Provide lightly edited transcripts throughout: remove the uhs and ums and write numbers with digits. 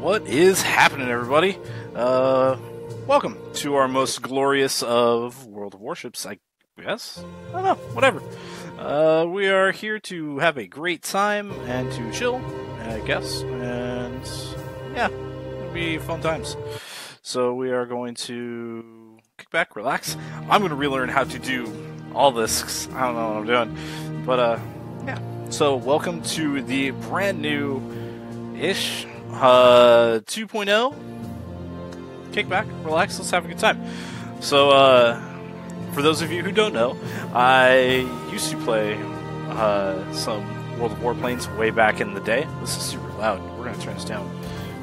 What is happening, everybody? Welcome to our most glorious of World of Warships, I guess? I don't know, whatever. We are here to have a great time and to chill, I guess, and yeah, it'll be fun times. So we are going to kick back, relax. I'm going to relearn how to do all this, 'cause I don't know what I'm doing, but yeah. So welcome to the brand new-ish 2.0 kick back, relax, let's have a good time. So for those of you who don't know, I used to play some World of Warplanes way back in the day. This is super loud. We're gonna turn this down.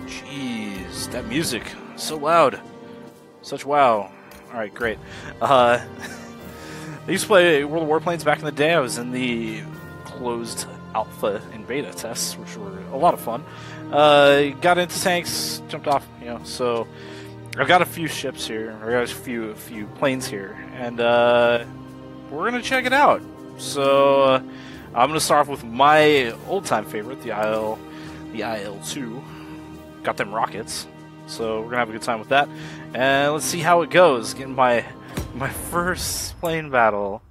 Jeez, that music, so loud, such wow. All right, great. I used to play World of Warplanes back in the day. I was in the closed alpha and beta tests, which were a lot of fun. Got into tanks, jumped off, you know, so I've got a few ships here, or I've got a few planes here, and we're going to check it out. So I'm going to start off with my old-time favorite, the IL-2. Got them rockets, so we're going to have a good time with that. And let's see how it goes, getting my first plane battle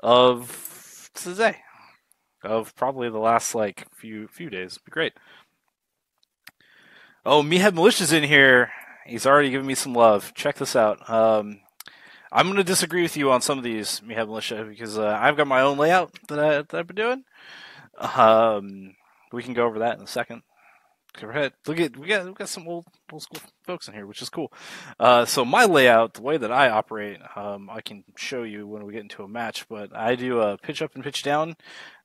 of today. Of probably the last, like, few days. It'd be great. Oh, Meathead Militia's in here. He's already giving me some love. Check this out. I'm going to disagree with you on some of these, Meathead Militia, because I've got my own layout that I've been doing. We can go over that in a second. Go ahead. Look at, we got some old school folks in here, which is cool. So my layout, the way that I operate, I can show you when we get into a match, but I do a pitch up and pitch down.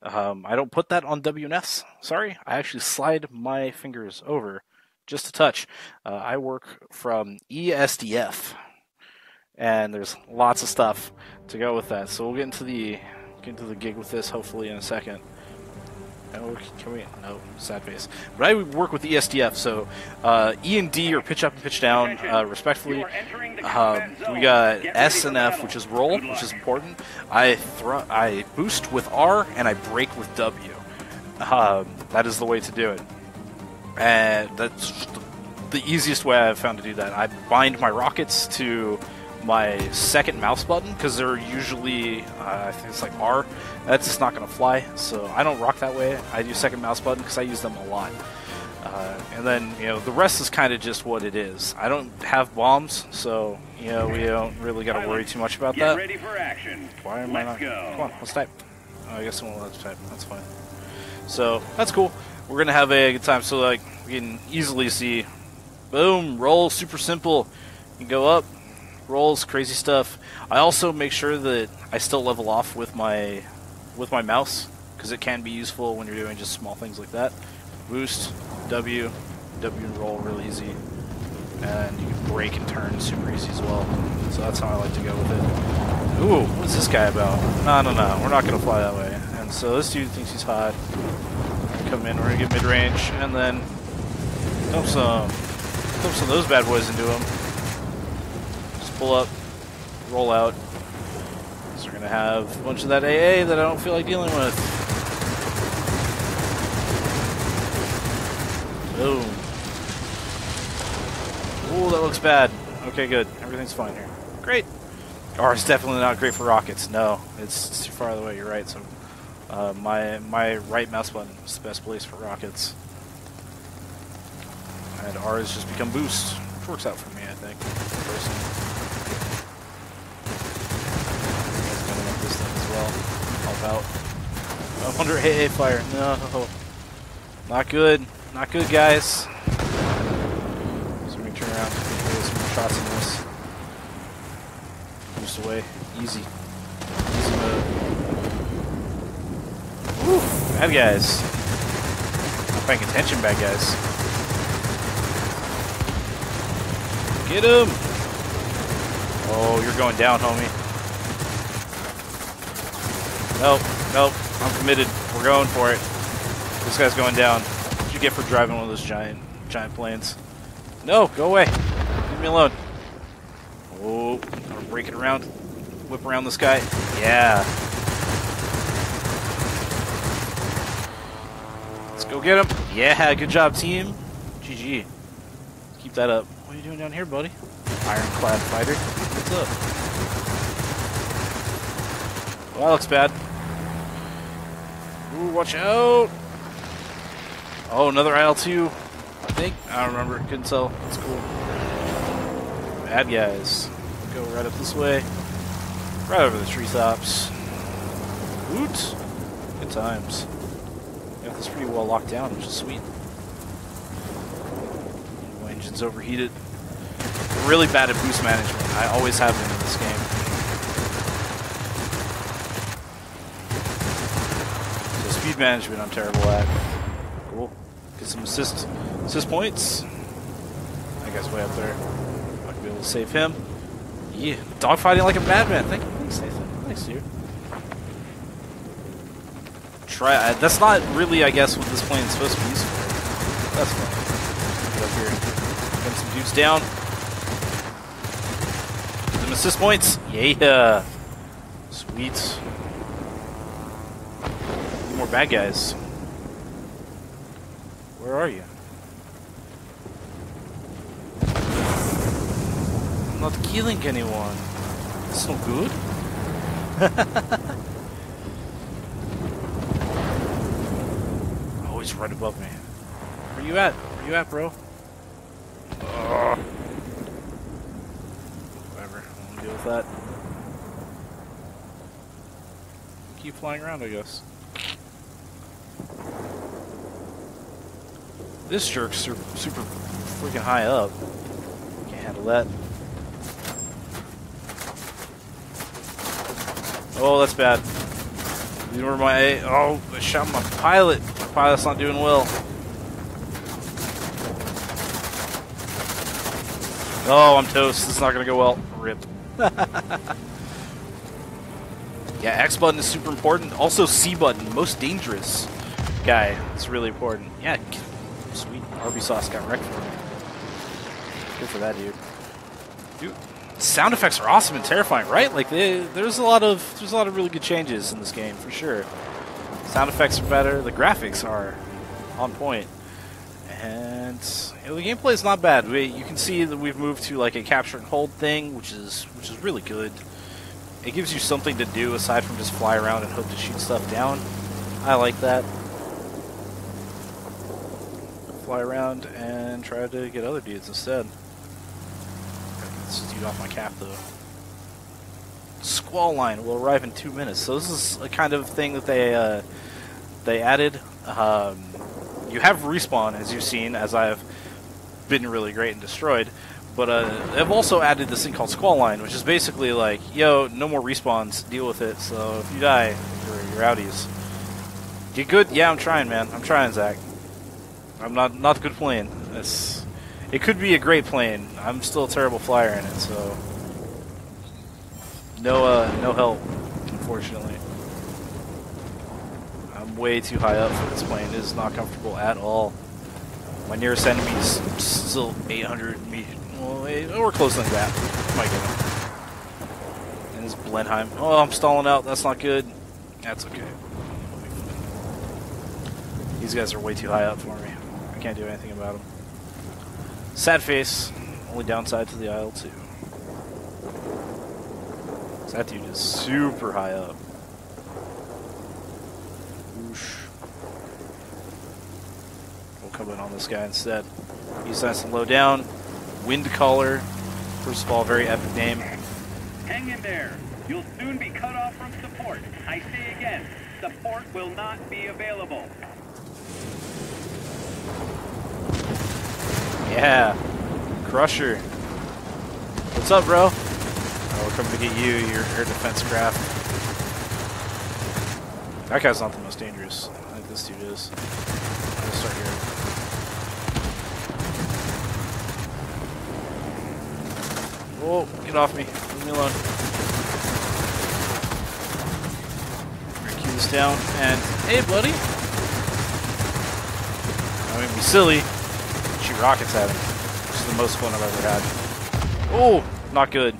I don't put that on WNS. Sorry, I actually slide my fingers over just a touch. I work from ESDF, and there's lots of stuff to go with that. So we'll get into the gig with this hopefully in a second. Oh, can we? No, sad face. But I work with ESDF, so E and D are pitch up and pitch down, respectfully. We got S and F, which is roll, which is important. I boost with R and I break with W. That is the way to do it, and that's the easiest way I've found to do that. I bind my rockets to my second mouse button, because they're usually, I think it's like R, that's just not going to fly, so I don't rock that way. I do second mouse button because I use them a lot. And then, you know, the rest is kind of just what it is. I don't have bombs, so, you know, we don't really got to worry too much about that. Get ready for action. Why am I not? Come on, let's type. Oh, I guess someone will have to type, that's fine. So, that's cool. We're going to have a good time, so, like, we can easily see, boom, roll, super simple. You can go up. Rolls, crazy stuff. I also make sure that I still level off with my mouse, because it can be useful when you're doing just small things like that. Boost, W and roll real easy, and you can break and turn super easy as well. So that's how I like to go with it. Ooh, what's this guy about? No, we're not gonna fly that way. And so this dude thinks he's hot. Come in, we're gonna get mid range, and then dump some of those bad boys into him. Pull up, roll out. So we're gonna have a bunch of that AA that I don't feel like dealing with. Boom. Oh, that looks bad. Okay, good. Everything's fine here. Great. Or it's definitely not great for rockets. No, it's too far away. You're right. So my right mouse button is the best place for rockets. And R has just become boost, which works out for me, I think. Personally. Out. I'm under AA fire. No. Not good. Not good, guys. So we can turn around and get some more shots in this. Boost away. Easy. Easy mode. Woo! Bad guys. Not paying attention, bad guys. Get him! Oh, you're going down, homie. Nope, I'm committed. We're going for it. This guy's going down. What did you get for driving one of those giant planes? No, go away. Leave me alone. Oh, I'm gonna break it around. Whip around this guy. Yeah. Let's go get him. Yeah, good job, team. GG. Keep that up. What are you doing down here, buddy? Ironclad fighter. What's up? Well, that looks bad. Ooh, watch out! Oh, another IL-2. I think. I don't remember. Couldn't tell. That's cool. Bad guys. Go right up this way. Right over the treetops. Oops. Good times. Got this pretty well locked down, which is sweet. My engine's overheated. Really bad at boost management. I always have been in this game. So speed management I'm terrible at. Cool. Get some assist points. That guy's way up there. I can be able to save him. Yeah, dogfighting like a madman. Thank you. Thanks, Nathan. Thanks, dude. That's not really, I guess, what this plane is supposed to be used for. That's fine. Get up here and gun some dudes down. Get them assist points. Yeah. Sweet. More bad guys. Where are you? I'm not killing anyone. That's no good. Oh, he's right above me. Where you at? Where you at, bro? Ugh. Whatever. I want to deal with that. Keep flying around, I guess. This jerk's super freaking high up. Can't handle that. Oh, that's bad. You remember my... Oh, I shot my pilot. My pilot's not doing well. Oh, I'm toast. This is not going to go well. Rip. Yeah, X button is super important. Also C button. Most dangerous guy. It's really important. Yeah. Sweet, Arby sauce got wrecked for me. Good for that, dude. Dude, sound effects are awesome and terrifying, right? Like there's a lot of really good changes in this game for sure. Sound effects are better. The graphics are on point, and you know, the gameplay is not bad. You can see that we've moved to like a capture and hold thing, which is really good. It gives you something to do aside from just fly around and hope to shoot stuff down. I like that. Fly around and try to get other dudes instead. Gotta get this dude off my cap though. Squall line will arrive in 2 minutes. So this is a kind of thing that they added. You have respawn, as you've seen, as I've been really great and destroyed. But they've also added this thing called squall line, which is basically like, yo, no more respawns, deal with it. So if you die, you're outies. You good? Yeah, I'm trying, man. I'm trying, Zach. I'm not a good plane. It could be a great plane. I'm still a terrible flyer in it, so no help, unfortunately. I'm way too high up for this plane. It is not comfortable at all. My nearest enemy is still 800 meters. Well, we're close like that. Might get him. And it's Blenheim. Oh, I'm stalling out. That's not good. That's okay. These guys are way too high up for me. Can't do anything about him. Sad face. Only downside to the IL-2. That dude is super high up. Whoosh. We'll come in on this guy instead. He's nice and low down. Windcaller. First of all, very epic name. Hang in there. You'll soon be cut off from support. I say again, support will not be available. Yeah, Crusher. What's up, bro? Oh, we're coming to get you, your air defense craft. That guy's not the most dangerous. I think this dude is. I'll start here. Whoa, get off me. Leave me alone. We're going to cue this down. And, hey, buddy. I wouldn't be silly. Shoot rockets at him, which is the most fun I've ever had. Oh, not good.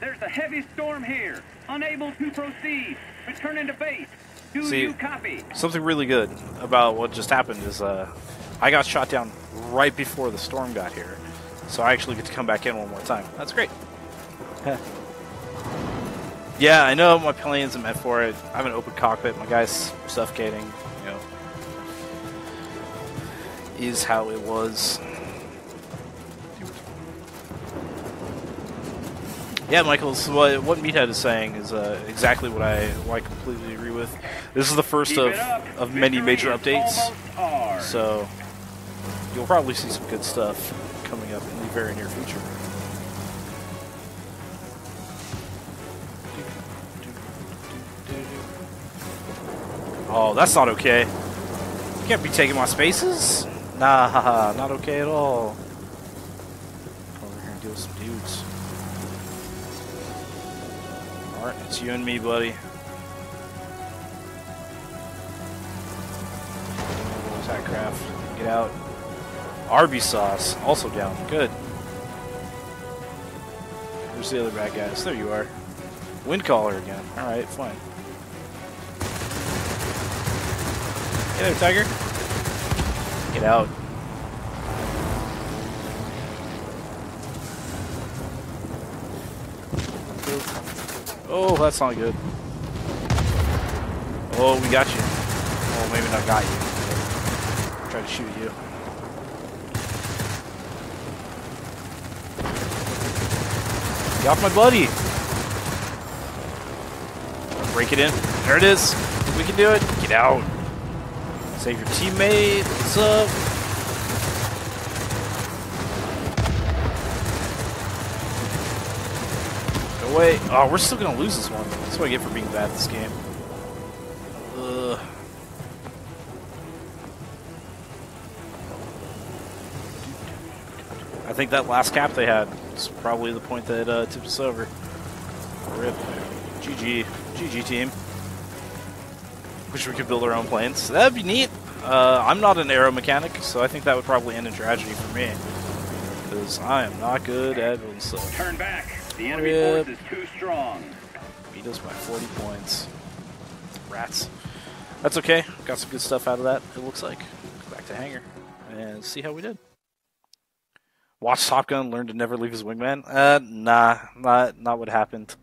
There's a heavy storm here. Unable to proceed. Returning to base. Do you copy? Something really good about what just happened is I got shot down right before the storm got here, so I actually get to come back in one more time. That's great. Yeah, I know my plane isn't meant for it. I have an open cockpit. My guy's suffocating. You know, is how it was. Yeah, Michael's what Meathead is saying is exactly what I completely agree with. This is the first of many major updates, so you'll probably see some good stuff coming up in the very near future. Oh, that's not okay. You can't be taking my spaces. Nah, not okay at all. Come over here and deal with some dudes. Alright, it's you and me, buddy. Attack craft. Get out. Arby sauce, also down. Good. Where's the other bad guys? There you are. Windcaller again. Alright, fine. Hey there, Tiger. Get out. Oh, that's not good. Oh, we got you. Oh, maybe not got you. Try to shoot you. Get off my buddy! Break it in. There it is. We can do it. Get out. Save your teammate. What's up? Wait, oh, we're still gonna lose this one. That's what I get for being bad at this game. Ugh. I think that last cap they had was probably the point that tipped us over. RIP. GG. GG team. Wish we could build our own planes. That'd be neat. I'm not an aero mechanic, so I think that would probably end in tragedy for me. Because I am not good at building stuff. Turn back. The enemy force is too strong. Beat us by 40 points. Rats. That's okay. Got some good stuff out of that, it looks like. Go back to hangar and see how we did. Watch Top Gun, learn to never leave his wingman. Nah, not what happened.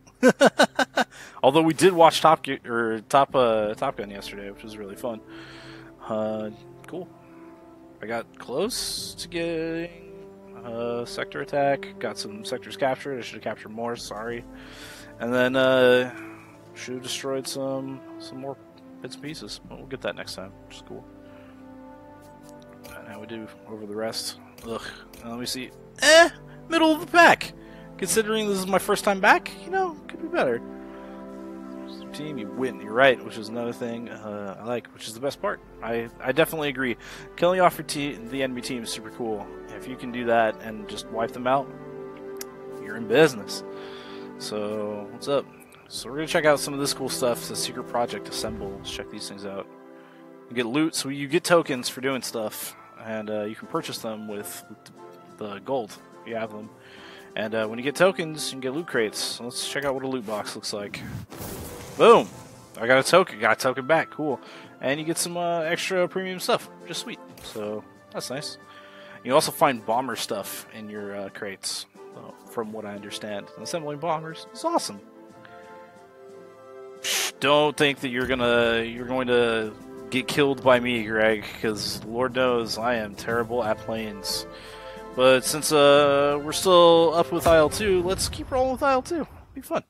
Although we did watch Top Gun yesterday, which was really fun. Cool. I got close to getting sector attack. Got some sectors captured. I should have captured more. Sorry. And then should have destroyed some more bits and pieces. But we'll get that next time, which is cool. And how we do over the rest. Ugh. Let me see. Middle of the pack. Considering this is my first time back, you know, could be better. Team, you win. You're right, which is another thing I like, which is the best part. I definitely agree. Killing off your the enemy team is super cool. If you can do that and just wipe them out, you're in business. So, what's up? So we're gonna check out some of this cool stuff. The Secret Project Assemble. Let's check these things out. You get loot, so you get tokens for doing stuff, and you can purchase them with the gold if you have them. And when you get tokens, you can get loot crates. So let's check out what a loot box looks like. Boom! I got a token. Got a token back. Cool. And you get some extra premium stuff. Just sweet. So, that's nice. You also find bomber stuff in your crates, from what I understand. Assembling bombers is awesome. Don't think that you're going to get killed by me, Greg, because Lord knows I am terrible at planes. But since we're still up with IL-2, let's keep rolling with IL-2. Be fun.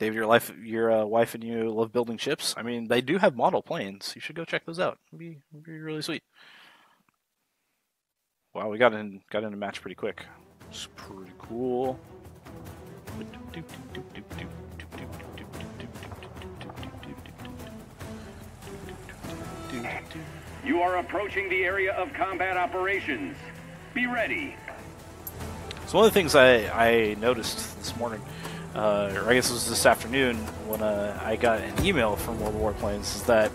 David, your wife and you love building ships. I mean, they do have model planes. You should go check those out. It'd be really sweet. Wow, we got in a match pretty quick. It's pretty cool. You are approaching the area of combat operations. Be ready. So one of the things I noticed this morning, or I guess it was this afternoon, when I got an email from World of Warplanes, is that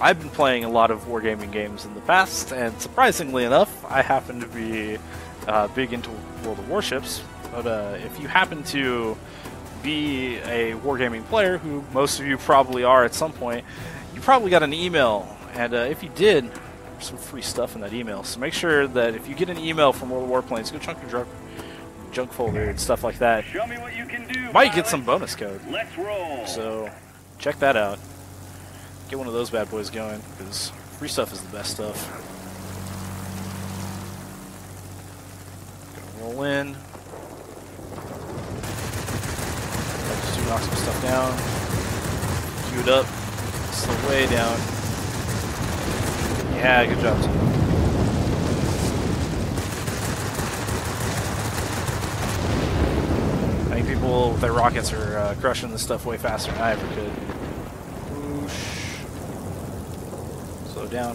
I've been playing a lot of wargaming games in the past, and surprisingly enough, I happen to be big into World of Warships, but if you happen to be a wargaming player, who most of you probably are at some point, you probably got an email. And if you did, there's some free stuff in that email. So make sure that if you get an email from World of Warplanes, go check your junk folder and stuff like that. Show me what you can do, might get some bonus code. Let's roll. So check that out. Get one of those bad boys going, because free stuff is the best stuff. Roll in. Just knock some stuff down. Cue it up. Slow way down. Yeah, good job, team. I think people with their rockets are crushing this stuff way faster than I ever could. Whoosh. Slow down.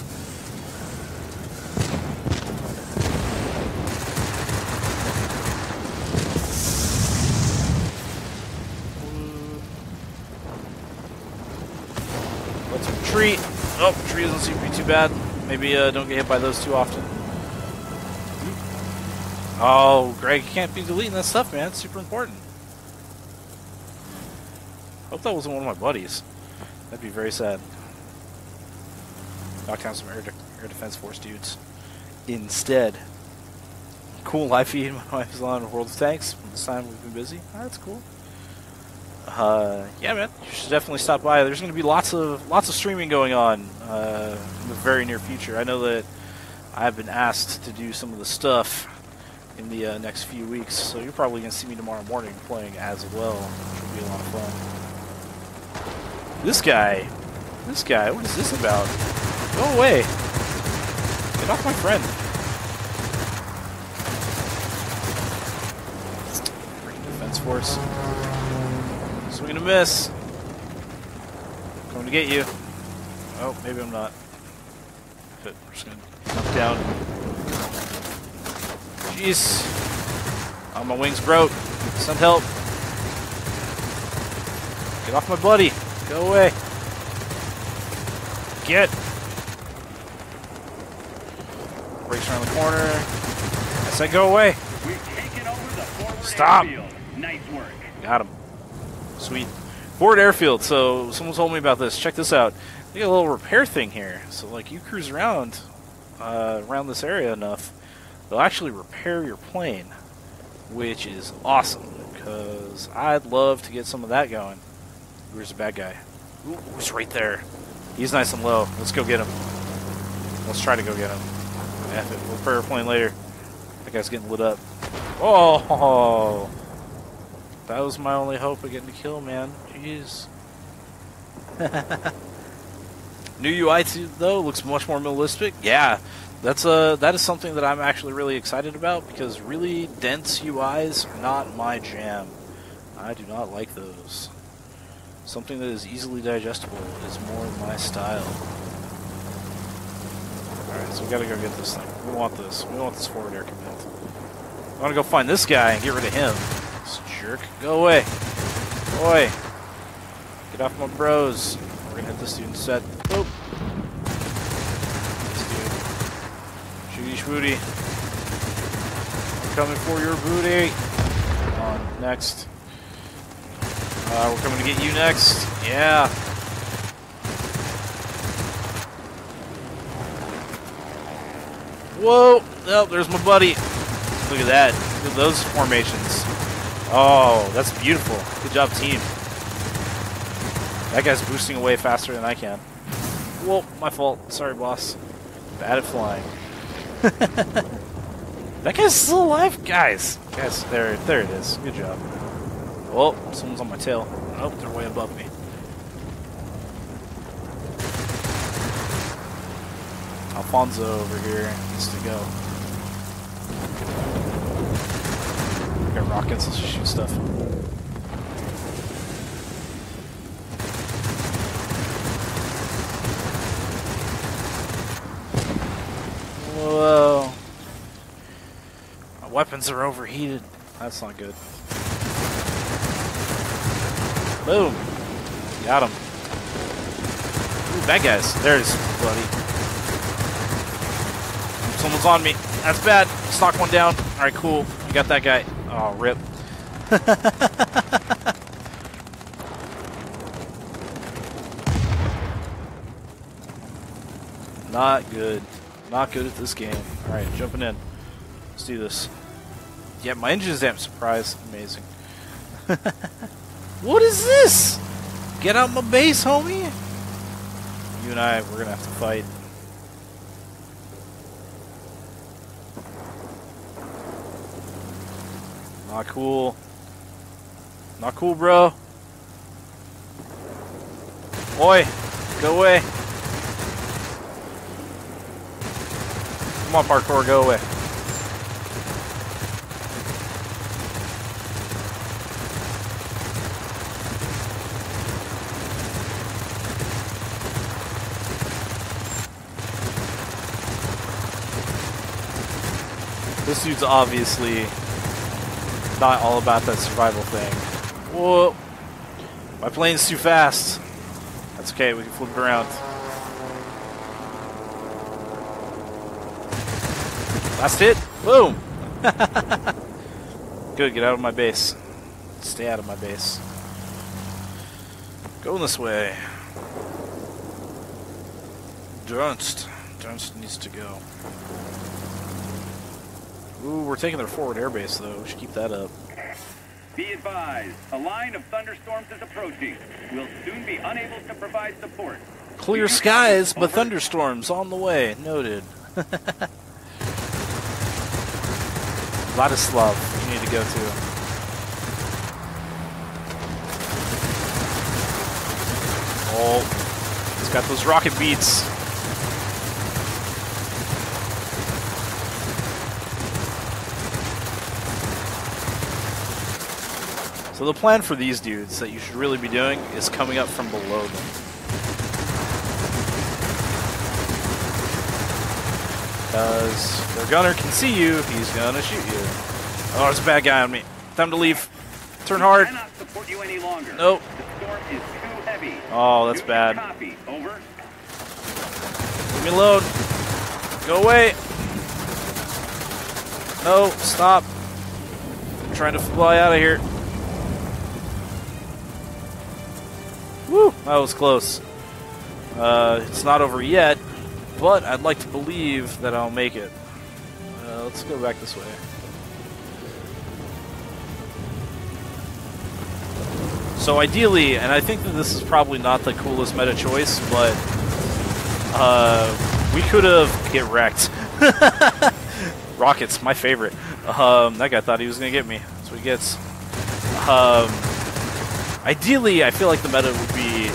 Tree. Oh, tree doesn't seem to be too bad. Maybe don't get hit by those too often. Oh, Greg, you can't be deleting that stuff, man. It's super important. Hope that wasn't one of my buddies. That'd be very sad. Knock down some air defense force dudes instead. Cool live feed. My wife's on World of Tanks. This time we've been busy. Oh, that's cool. Yeah, man, you should definitely stop by. There's going to be lots of streaming going on in the very near future. I know that I've been asked to do some of the stuff in the next few weeks, so you're probably going to see me tomorrow morning playing as well, which will be a lot of fun. This guy, what is this about? Go away! Get off my friend! Freaking defense force. So we're gonna miss. Coming to get you. Oh, maybe I'm not. But we're just gonna jump down. Jeez. Oh, my wings broke. Send help. Get off my buddy. Go away. Get. Brakes around the corner. I said go away. We've taken over the forward Stop. Airfield. Nice work. Got him. Sweet. Forward airfield, so someone told me about this. Check this out. They got a little repair thing here. So, like, you cruise around this area enough, they'll actually repair your plane, which is awesome, because I'd love to get some of that going. Where's the bad guy? Ooh, he's right there. He's nice and low. Let's go get him. Let's try to go get him. Yeah, we'll repair our plane later. That guy's getting lit up. Oh! That was my only hope of getting a kill, man. Jeez. New UI though looks much more minimalistic. Yeah, that is something that I'm actually really excited about, because really dense UIs are not my jam. I do not like those. Something that is easily digestible is more my style. All right, so we gotta go get this thing. We want this. We want this forward air command. I wanna go find this guy and get rid of him. Jerk. Go away. Boy. Get off my bros. We're gonna hit this dude instead. Boop. This dude. Shooty shooty. Coming for your booty. Come on. Next. We're coming to get you next. Yeah. Whoa. Oh, there's my buddy. Look at that. Look at those formations. Oh, that's beautiful. Good job, team. That guy's boosting away faster than I can. Whoa, my fault. Sorry, boss. Bad at flying. That guy's still alive, guys. Guys, there it is. Good job. Oh, someone's on my tail. Oh, they're way above me. Alfonso over here needs to go. Got rockets, let's just shoot stuff. Whoa. My weapons are overheated. That's not good. Boom. Got him. Ooh, bad guys. There it is, buddy. Someone's on me. That's bad. Let's knock one down. Alright, cool. We got that guy. Oh, rip. Not good. Not good at this game. Alright, jumping in. Let's do this. Yeah, my engine's damn surprised. Amazing. What is this? Get out my base, homie! You and I, we're gonna have to fight. Not cool. Not cool, bro. Oi! Go away! Come on, parkour, go away. This dude's obviously not all about that survival thing. Whoa! My plane's too fast. That's okay, we can flip it around. Last hit! Boom! Good, get out of my base. Stay out of my base. Going this way. Dunst. Dunst needs to go. Ooh, we're taking their forward airbase, though. We should keep that up. Be advised, a line of thunderstorms is approaching. We'll soon be unable to provide support. Clear skies, but thunderstorms on the way. Noted. Vladislav, you need to go to. Oh, he's got those rocket beats. So the plan for these dudes that you should really be doing is coming up from below them. Because their gunner can see you, he's gonna shoot you. Oh, there's a bad guy on me. Time to leave. Turn hard. Nope. Oh, that's bad. Leave me alone. Go away. No, stop. I'm trying to fly out of here. Woo! That was close. It's not over yet, but I'd like to believe that I'll make it. Let's go back this way. So ideally, and I think that this is probably not the coolest meta choice, but we could have get wrecked. Rockets, my favorite. That guy thought he was gonna get me. That's what he gets. Ideally, I feel like the meta would be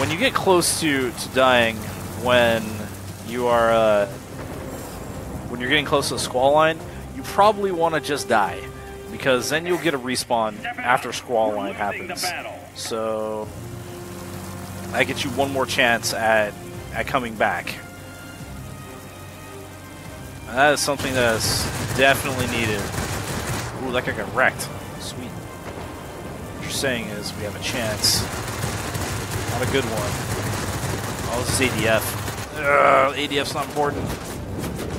when you get close to dying, when you're getting close to the squall line, you probably want to just die, because then you'll get a respawn after squall line happens. So that gets you one more chance at coming back. And that is something that's definitely needed. Ooh, that guy got wrecked. Sweet. Saying is we have a chance. Not a good one. Oh, this is ADF. Ugh, ADF's not important.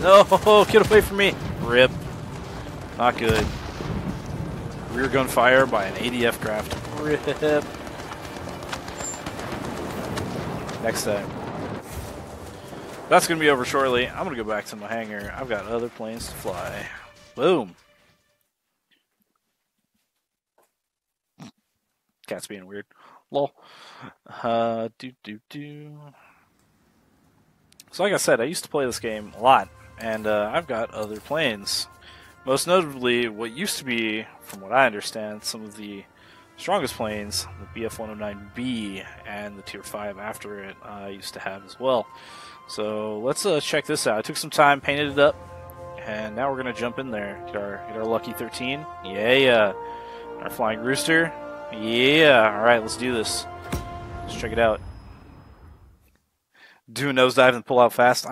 No, get away from me. Rip. Not good. Rear gun fire by an ADF craft. Rip. Next time. That's going to be over shortly. I'm going to go back to my hangar. I've got other planes to fly. Boom. Cat's being weird. Lol. So like I said, I used to play this game a lot, and I've got other planes. Most notably, what used to be, from what I understand, some of the strongest planes, the BF-109B and the Tier 5 after it, I used to have as well. So let's check this out. I took some time, painted it up, and now we're going to jump in there. Get our lucky 13. Yeah. Our flying rooster. Yeah, alright, let's do this. Let's check it out. Do a nosedive and pull out fast.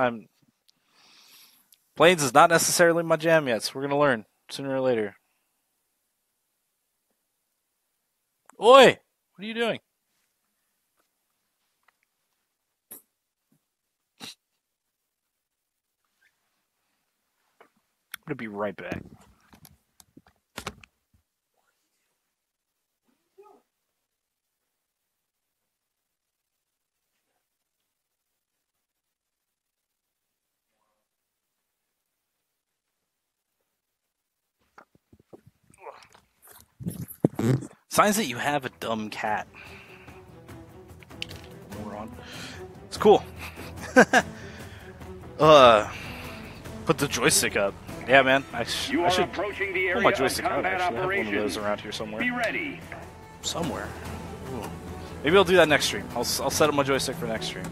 Planes is not necessarily my jam yet, so we're gonna learn sooner or later. Oi! What are you doing? I'm gonna be right back. Signs that you have a dumb cat. Moron. It's cool. Put the joystick up. Yeah, man. I should approaching the area pull my joystick out, actually. I have one of those around here somewhere. Be ready. Somewhere. Ooh. Maybe I'll do that next stream. I'll set up my joystick for next stream.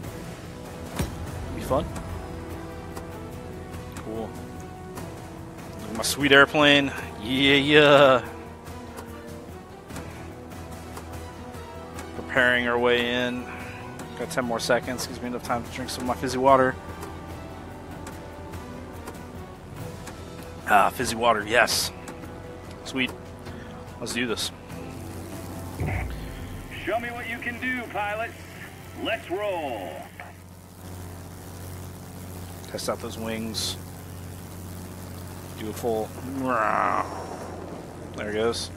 Be fun. Cool. My sweet airplane. Yeah, yeah. Preparing our way in. Got 10 more seconds. Gives me enough time to drink some of my fizzy water. Ah, fizzy water, yes. Sweet. Let's do this. Show me what you can do, pilot. Let's roll. Test out those wings. Do a full. There it goes.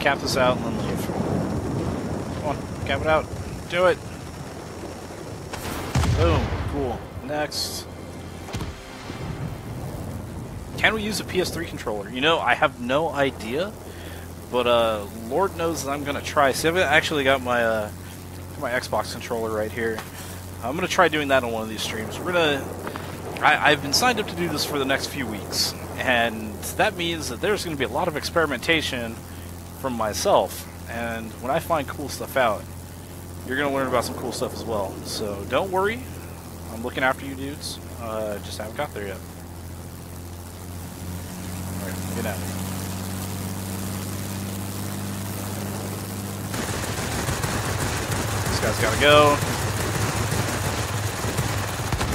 Cap this out and then leave. Come on, cap it out. Do it. Boom. Cool. Next. Can we use a PS3 controller? You know, I have no idea, but Lord knows that I'm gonna try. See, I've actually got my my Xbox controller right here. I'm gonna try doing that on one of these streams. We're gonna. I've been signed up to do this for the next few weeks, and that means that there's gonna be a lot of experimentation from myself, and when I find cool stuff out, you're gonna learn about some cool stuff as well. So don't worry, I'm looking after you dudes. Just haven't got there yet. All right, get out. This guy's gotta go.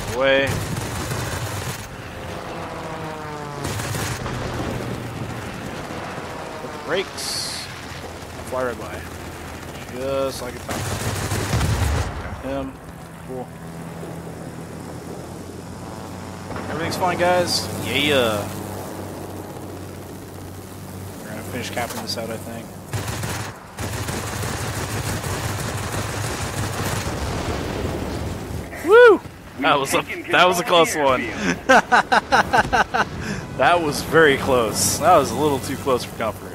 Get away. Put the brakes. Fly right by. Just like a top. Got him. Cool. Everything's fine, guys. Yeah. We're gonna finish capping this out, I think. Woo! That was a close one. That was very close. That was a little too close for comfort.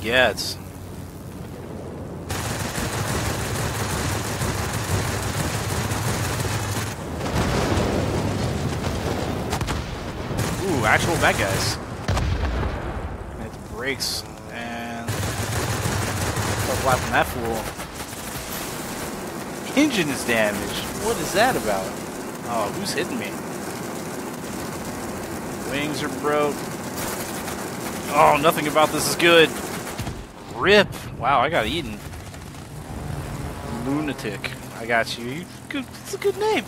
Yeah, it's... Ooh, actual bad guys. And it breaks, and... Start flapping that fool. The engine is damaged. What is that about? Oh, who's hitting me? Wings are broke. Oh, nothing about this is good. Rip! Wow, I got eaten. Lunatic. I got you. Good. It's a good name.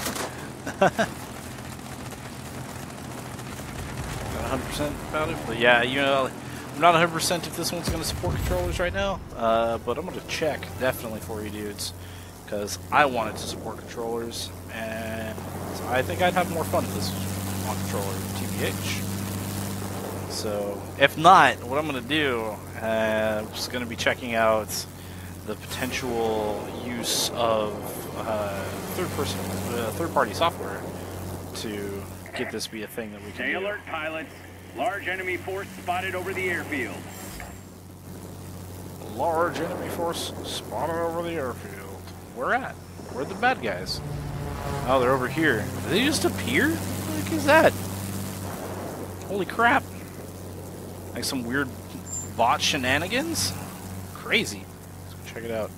Not 100% about it, but yeah, you know, I'm not 100% if this one's going to support controllers right now. But I'm going to check definitely for you dudes, because I wanted to support controllers, and I think I'd have more fun with this on controller, TBH. So, if not, what I'm going to do, I'm just going to be checking out the potential use of third-party software to get this be a thing that we can do. Stay alert, pilots. Large enemy force spotted over the airfield. Large enemy force spotted over the airfield. Where at? Where are the bad guys? Oh, they're over here. Did they just appear? What the heck is that? Holy crap. Like some weird bot shenanigans? Crazy. Let's go check it out.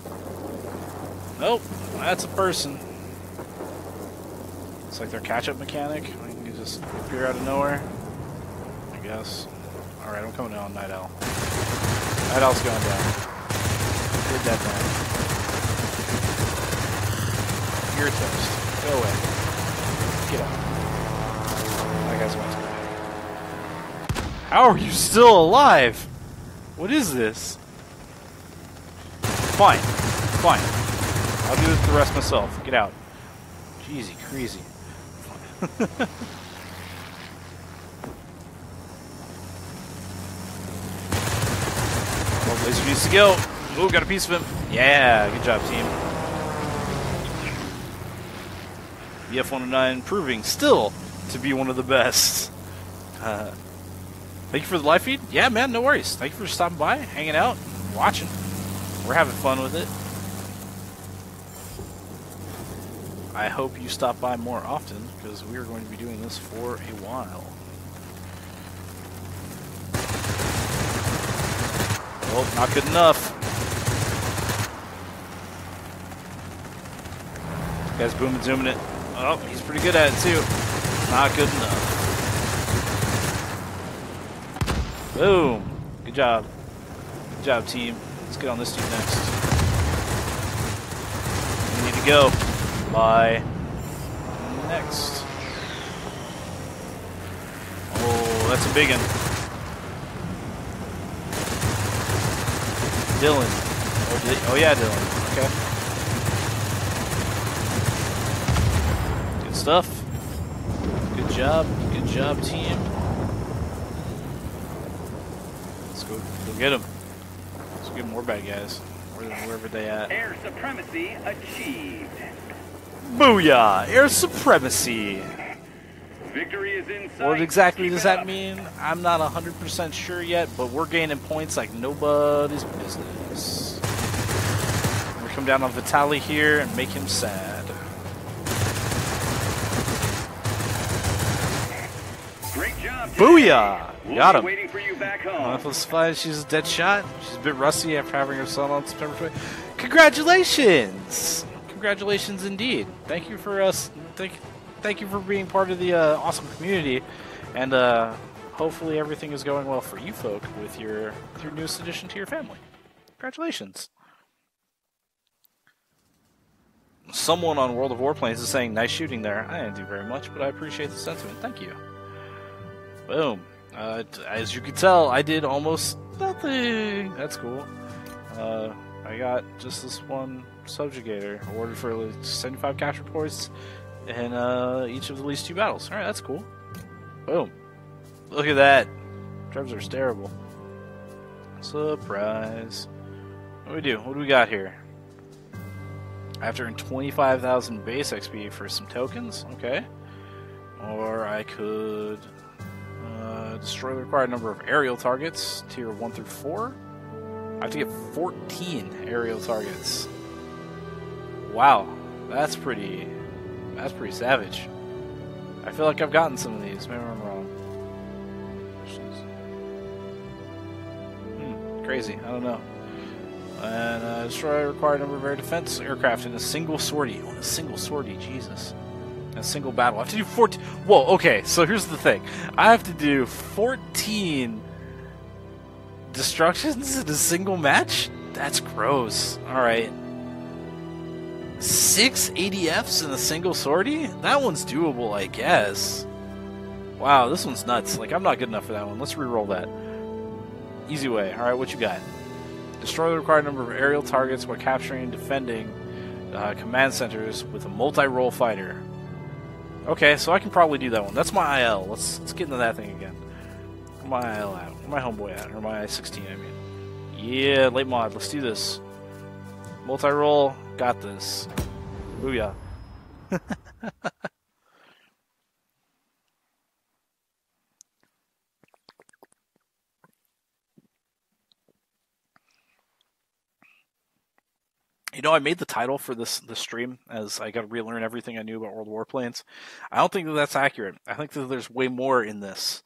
Nope, that's a person. It's like their catch-up mechanic. I think you just appear out of nowhere, I guess. Alright, I'm coming down, Night Owl. Night Owl's going down. Did that thing. You're toast. Go away. Get out. That guy's about to go. How are you still alive? What is this? Fine. Fine. I'll do this the rest myself. Get out. Jeezy, crazy. Well, laser needs to go. Ooh, got a piece of him. Yeah, good job, team. BF-109 proving still to be one of the best. Thank you for the live feed. Yeah, man, no worries. Thank you for stopping by, hanging out, watching. We're having fun with it. I hope you stop by more often, because we are going to be doing this for a while. Oh, not good enough. This guy's boom and zooming it. Oh, he's pretty good at it, too. Not good enough. Boom. Good job. Good job, team. Let's get on this dude next. We need to go. Bye. Next. Oh, that's a big one. Dylan. Oh, yeah, Dylan. Okay. Stuff. Good job. Good job, team. Let's go get them. Let's get more bad guys. Wherever they at. Air supremacy achieved. Booyah! Air supremacy. Victory is in sight. What exactly does that mean? I'm not 100% sure yet, but we're gaining points like nobody's business. We're gonna come down on Vitaly here and make him sad. Booyah! We'll got him. Waiting for you back home. Lifeless flies, she's a dead shot. She's a bit rusty after having her son on September 20th. Congratulations! Congratulations indeed. Thank you for us. Thank you for being part of the awesome community, and hopefully everything is going well for you folk with your newest addition to your family. Congratulations. Someone on World of Warplanes is saying, "Nice shooting there." I didn't do very much, but I appreciate the sentiment. Thank you. Boom. As you can tell, I did almost nothing. That's cool. I got just this one subjugator awarded for 75 capture points in each of the least two battles. Alright, that's cool. Boom. Look at that. Trebs are terrible. Surprise. What do we do? What do we got here? After 25,000 base XP for some tokens? Okay. Or I could... destroy the required number of aerial targets, tier 1 through 4. I have to get 14 aerial targets. Wow, that's pretty savage. I feel like I've gotten some of these. Maybe I'm wrong. Crazy, I don't know. And destroy the required number of air defense aircraft in a single sortie. Oh, in a single sortie, Jesus. A single battle. I have to do 14. Whoa, okay, so here's the thing. I have to do 14 destructions in a single match? That's gross. Alright. 6 ADFs in a single sortie? That one's doable, I guess. Wow, this one's nuts. Like, I'm not good enough for that one. Let's re-roll that. Easy way. Alright, what you got? Destroy the required number of aerial targets while capturing and defending command centers with a multi-role fighter. Okay, so I can probably do that one. That's my IL. Let's get into that thing again. Where my IL at? Where my homeboy at? Or my I-16, I mean. Yeah, late mod. Let's do this. Multi-roll. Got this. Booyah. You know, I made the title for this stream as I got to relearn everything I knew about World of Warplanes. I don't think that that's accurate. I think that there's way more in this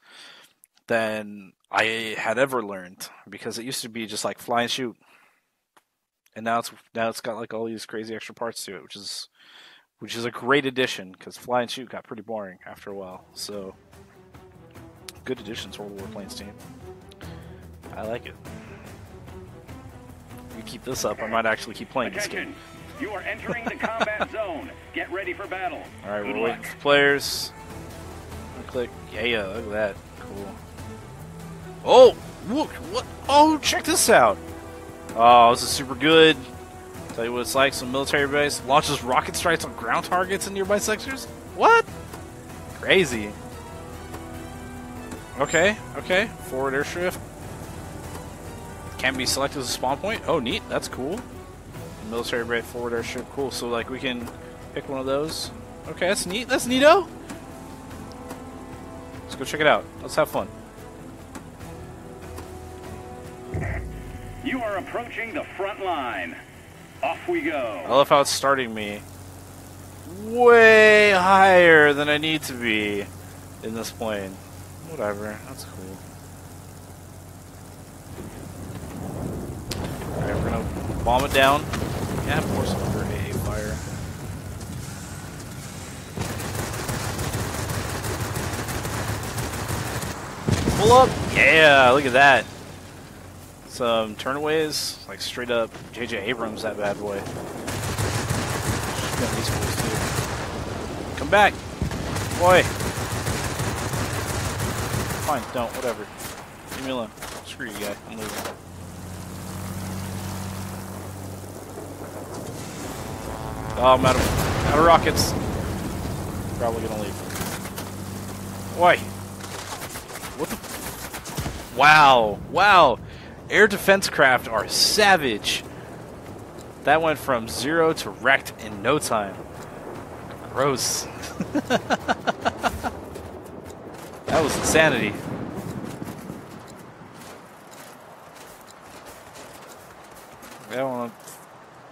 than I had ever learned, because it used to be just like fly and shoot, and now it's got like all these crazy extra parts to it, which is a great addition, because fly and shoot got pretty boring after a while. So good additions, World of Warplanes team. I like it. You keep this up, I might actually keep playing this game. You are entering the combat zone. Get ready for battle. All right, we're waiting for players. Click. Yeah, look at that. Cool. Oh, look, what? Oh, check this out. Oh, this is super good. Tell you what it's like, some military base launches rocket strikes on ground targets in nearby sectors? What? Crazy. Okay, okay. Forward airshift. Can be selected as a spawn point. Oh, neat. That's cool. Military base forward airship. Cool. So, like, we can pick one of those. Okay, that's neat. That's neato. Let's go check it out. Let's have fun. You are approaching the front line. Off we go. I love how it's starting me way higher than I need to be in this plane. Whatever, that's cool. Alright, we're gonna bomb it down. Yeah, pour some grenade fire. Pull up! Yeah, look at that. Some turnaways, like straight up J.J. Abrams, that bad boy. Got these fools too. Come back, boy. Fine, don't. Whatever. Leave me alone. Screw you, guy. I'm leaving. Oh, I'm out of rockets. Probably gonna leave. Boy. What the? Wow! Wow! Air defense craft are savage. That went from zero to wrecked in no time. Gross. That was insanity. I don't want to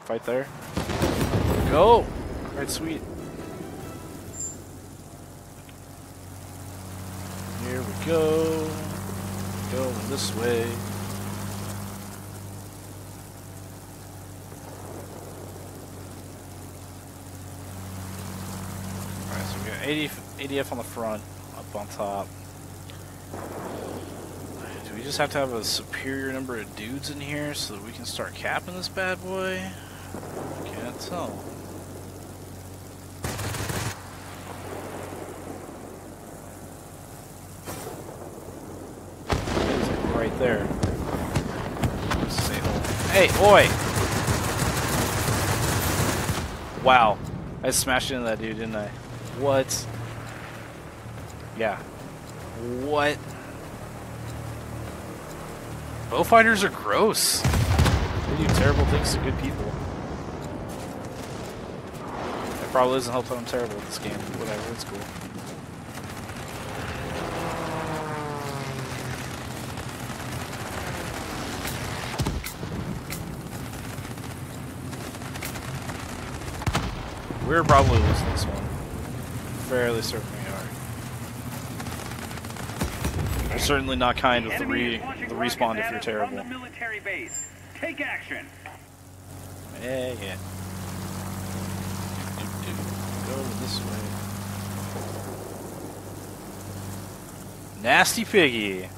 fight there. Go! Alright, sweet. Here we go. Going this way. ADF on the front, up on top. Do we just have to have a superior number of dudes in here so that we can start capping this bad boy? I can't tell. It's like right there. Hey, boy! Wow. I smashed into that dude, didn't I? What? Yeah. What? Bowfighters are gross. They do terrible things to good people. That probably doesn't help that I'm terrible at this game. Whatever, it's cool. We're probably losing this one. Fairly certain we are. They're certainly not kind with the respawn if you're terrible. Take action. Yeah, yeah. Go this way. Nasty piggy.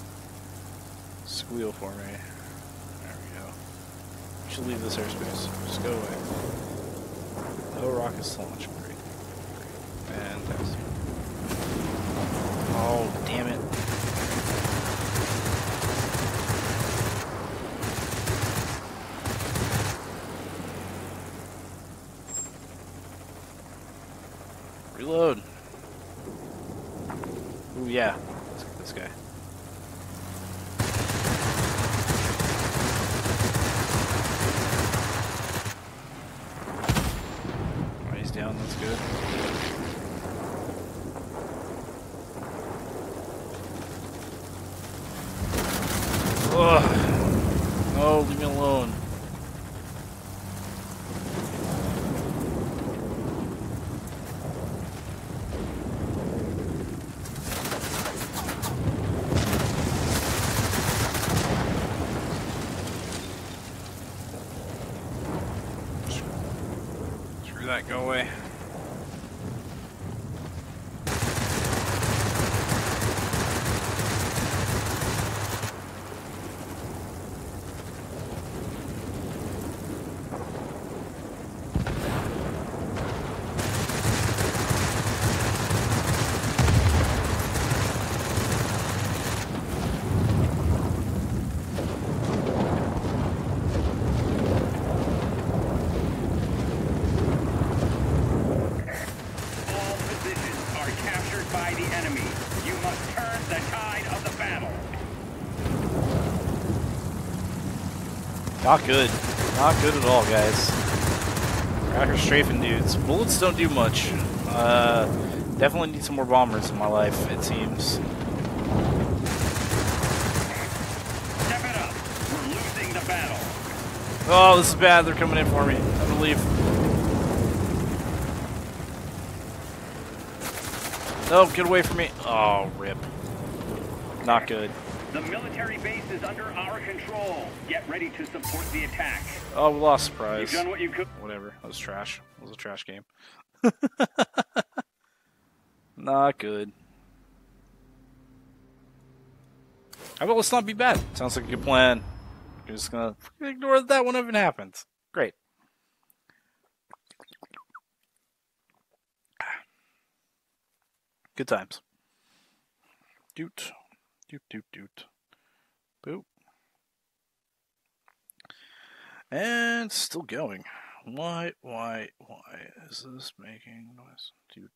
Squeal for me. There we go. We should leave this airspace. Just go away. No rockets to launch. Fantastic. Oh, damn it. Reload. Ooh, yeah. Let's get this guy. Oh, he's down. That's good. Ugh. No, leave me alone. Screw that, go away. Not good. Not good at all, guys. We're out here strafing dudes. Bullets don't do much. Definitely need some more bombers in my life, it seems. Step it up. We're losing the battle. Oh, this is bad. They're coming in for me. I'm gonna leave. No, get away from me. Oh, rip. Not good. The military base is under our control. Get ready to support the attack. Oh, we lost surprise. You've done what you could. Whatever. That was trash. That was a trash game. Not good. How about let's not be bad? Sounds like a good plan. You're just gonna ignore that one even happens. Great. Good times. Doot. Doot, doot, doot. Boop. And still going. Why is this making noise? Doot.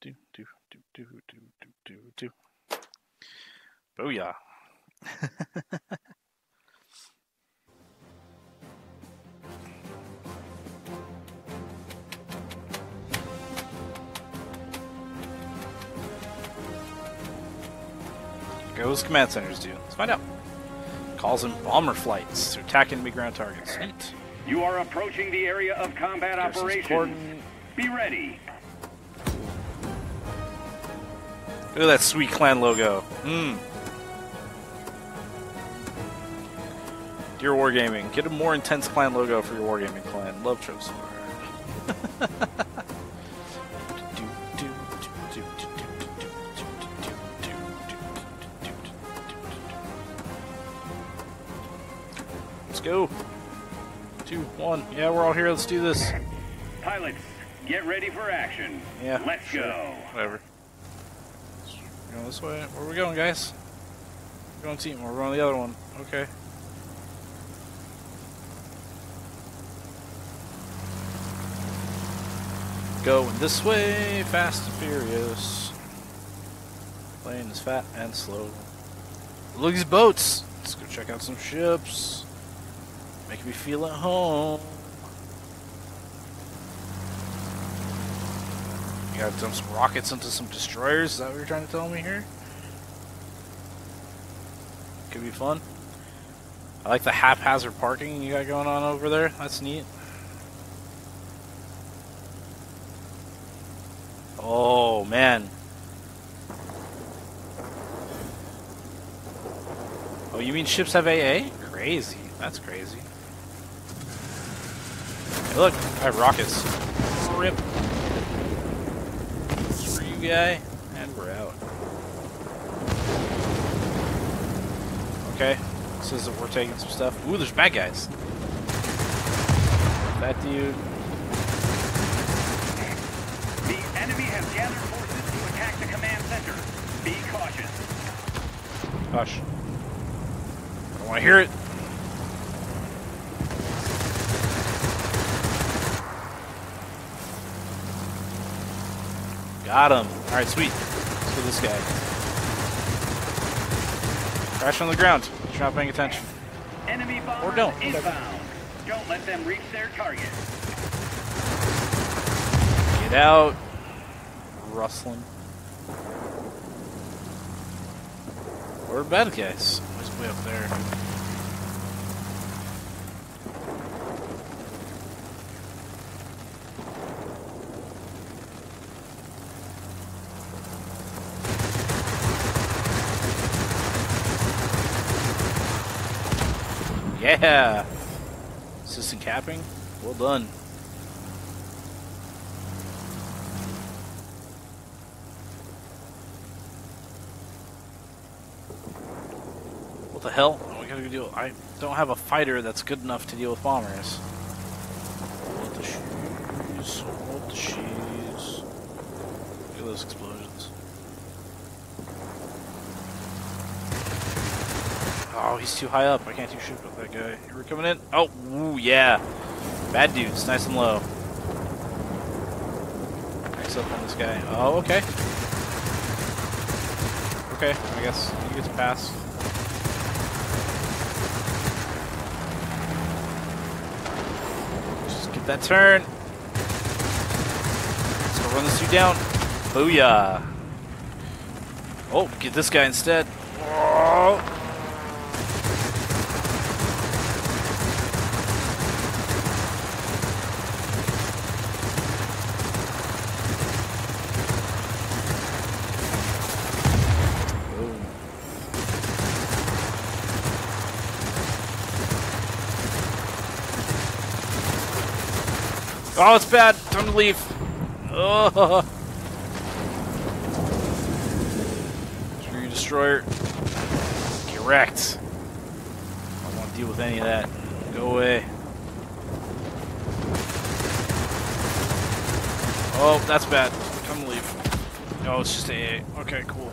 Doot, doot, doot, doot, doot, doot, doot. Booyah. Goes command centers do. Let's find out. Calls in bomber flights to attack enemy ground targets. Neat. You are approaching the area of combat operations. Be ready. Look at that sweet clan logo. Mmm. Dear Wargaming, get a more intense clan logo for your Wargaming clan. Love Trosor. Go. 2, 1. Yeah, we're all here. Let's do this. Pilots, get ready for action. Yeah. Let's go. Whatever. We're going this way. Where are we going, guys? We're going Team. We're going the other one. Okay. Going this way, fast and furious. Plane is fat and slow. Look at these boats. Let's go check out some ships. Make me feel at home. You gotta dump some rockets into some destroyers? Is that what you're trying to tell me here? Could be fun. I like the haphazard parking you got going on over there. That's neat. Oh, man. Oh, you mean ships have AA? Crazy. That's crazy. Hey, look, I have rockets. Rip. Screw you, guy. And we're out. Okay. Says that we're taking some stuff. Ooh, there's bad guys. That dude. The enemy has gathered forces to attack the command center. Be cautious. Gosh. I don't want to hear it. Got him. Alright, sweet. Let's kill this guy. Crash on the ground. You're not paying attention. Enemy bombers inbound. Don't let them reach their target. Get out. Rustling. We're bad guys. Always way up there. Yeah! Assistant capping? Well done. What the hell? We gotta deal. I don't have a fighter that's good enough to deal with bombers. Hold the shoes. Hold the shoes. Look at those explosions. Oh, he's too high up. I can't do shit with that guy. We're coming in. Oh, ooh, yeah. Bad dudes. Nice and low. Nice up on this guy. Oh, okay. Okay, I guess he gets a pass. Get that turn. Let's go run this dude down. Booyah. Oh, get this guy instead. Whoa. Oh, it's bad. Time to leave. Oh. Tree destroyer. Get wrecked. I don't want to deal with any of that. Go away. Oh, that's bad. Time to leave. Oh, it's just AA. Okay, cool.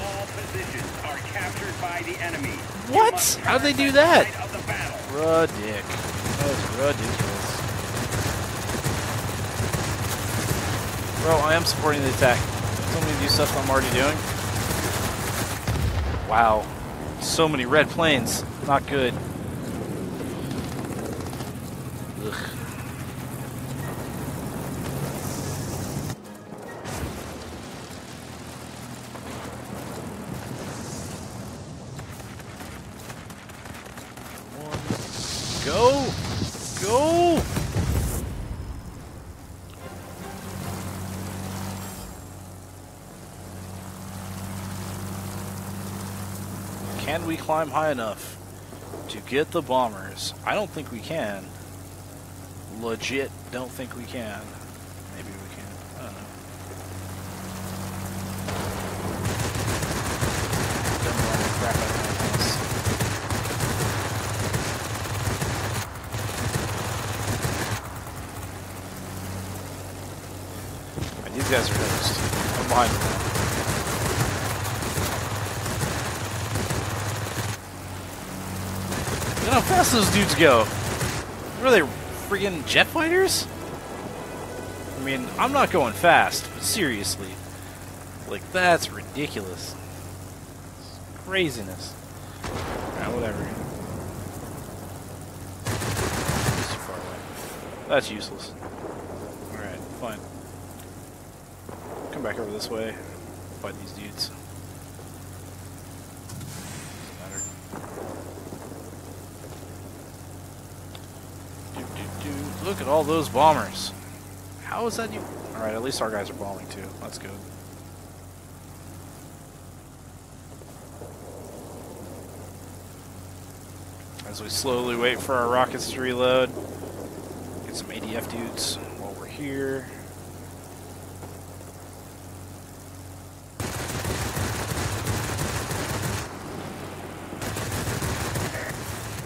All positions are captured by the enemy. What? How'd they do that? Ridiculous. That was ridiculous. Bro, I am supporting the attack. Tell me to do stuff I'm already doing. Wow. So many red planes. Not good. Ugh. Go! Go! Can we climb high enough to get the bombers? I don't think we can. Legit don't think we can. Maybe we can. I don't know. Don't want to crap out of my face. These guys are ghosts. I'm behind them. Look how fast those dudes go. What are they, freaking jet fighters? I mean, I'm not going fast, but seriously. Like, that's ridiculous. It's craziness. Alright, whatever. That's too far away. That's useless. Alright, fine. Come back over this way, fight these dudes. Doesn't matter. Look at all those bombers. How is that you? Alright, at least our guys are bombing too. That's good. As we slowly wait for our rockets to reload, get some ADF dudes while we're here.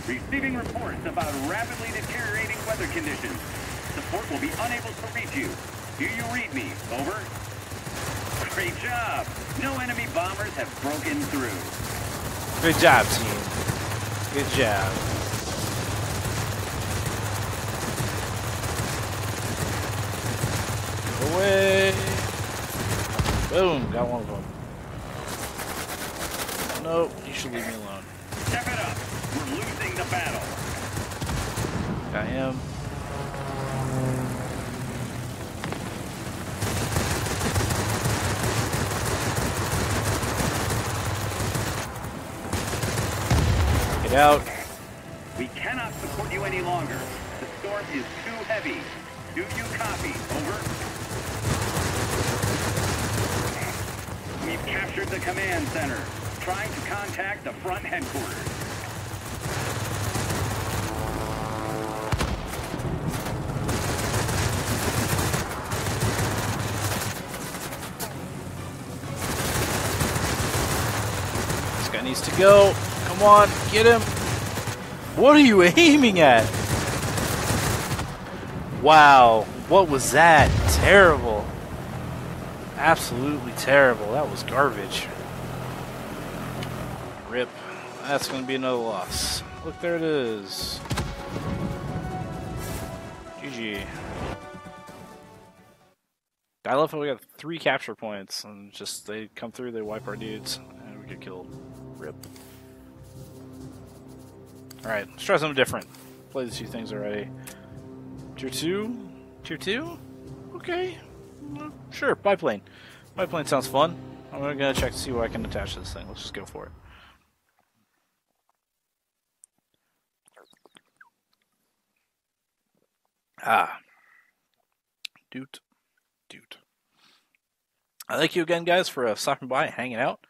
Receiving reports about rapidly deteriorating weather conditions. Support will be unable to reach you. Do you read me? Over. Great job. No enemy bombers have broken through. Good job, team. Good job. Go away. Boom. Got one of them. Nope. You should leave me alone. Step it up. We're losing the battle. I am. Get out. We cannot support you any longer. The storm is too heavy. Do you copy? Over. We've captured the command center. Trying to contact the front headquarters. Needs to go. Come on, get him. What are you aiming at? Wow, what was that? Terrible. Absolutely terrible. That was garbage. Rip. That's going to be another loss. Look, there it is. GG. I love how we got 3 capture points and just they come through, they wipe our dudes, and we get killed. RIP. Alright, let's try something different. Played these two things already. Tier 2? Tier 2? Okay. Sure, biplane. Biplane sounds fun. I'm gonna check to see what I can attach to this thing. Let's just go for it. Ah. Dude. Dude. Thank you again, guys, for stopping by and hanging out.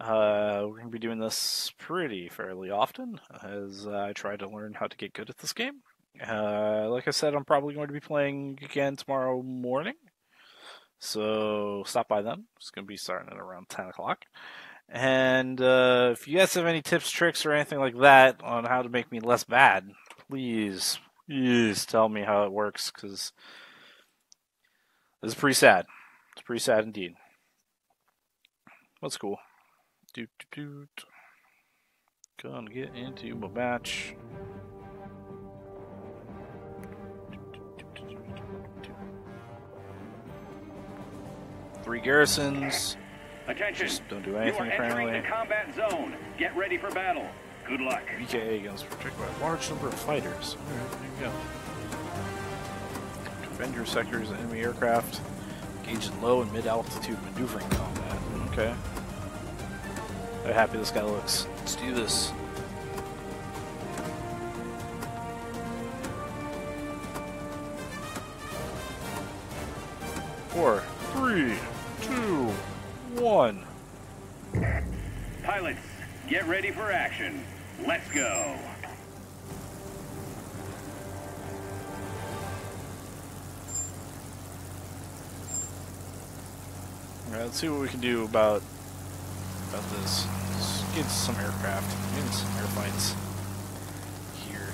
We're going to be doing this pretty fairly often as I try to learn how to get good at this game. Like I said, I'm probably going to be playing again tomorrow morning. So stop by then. It's going to be starting at around 10 o'clock. And if you guys have any tips, tricks, or anything like that on how to make me less bad, please, please tell me how it works, because this is pretty sad. It's pretty sad indeed. That's cool. Doot, doot, doot. Gonna get into my batch. Three garrisons. Attention. Just don't do anything currently. The combat zone. Get ready for battle. Good luck. BKA guns protect by a large number of fighters. Alright, there you go. Defend your sectors of enemy aircraft. Engage in low and mid-altitude maneuvering combat. Okay. How happy this guy looks. Let's do this. Four, three, two, one. Pilots, get ready for action. Let's go. Alright, let's see what we can do about this. Let's get some aircraft, get some air fights here.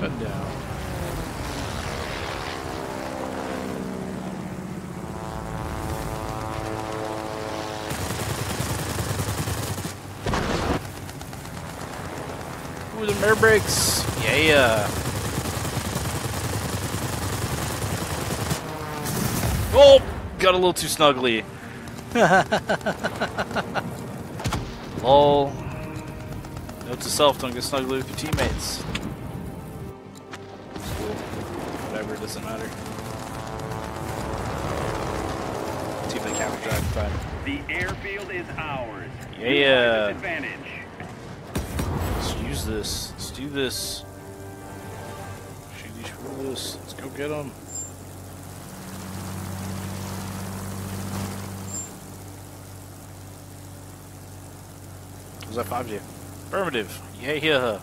Cut down. Them air brakes, yeah. Oh, got a little too snuggly. Lol. Note to self: don't get snuggly with your teammates. It's cool. Whatever, it doesn't matter. See if they capture drive time. The airfield is ours. Yeah. Advantage. Use this. Let's do this. Shoot these fools. Let's go get them. Was that 5G? Affirmative. Yeah.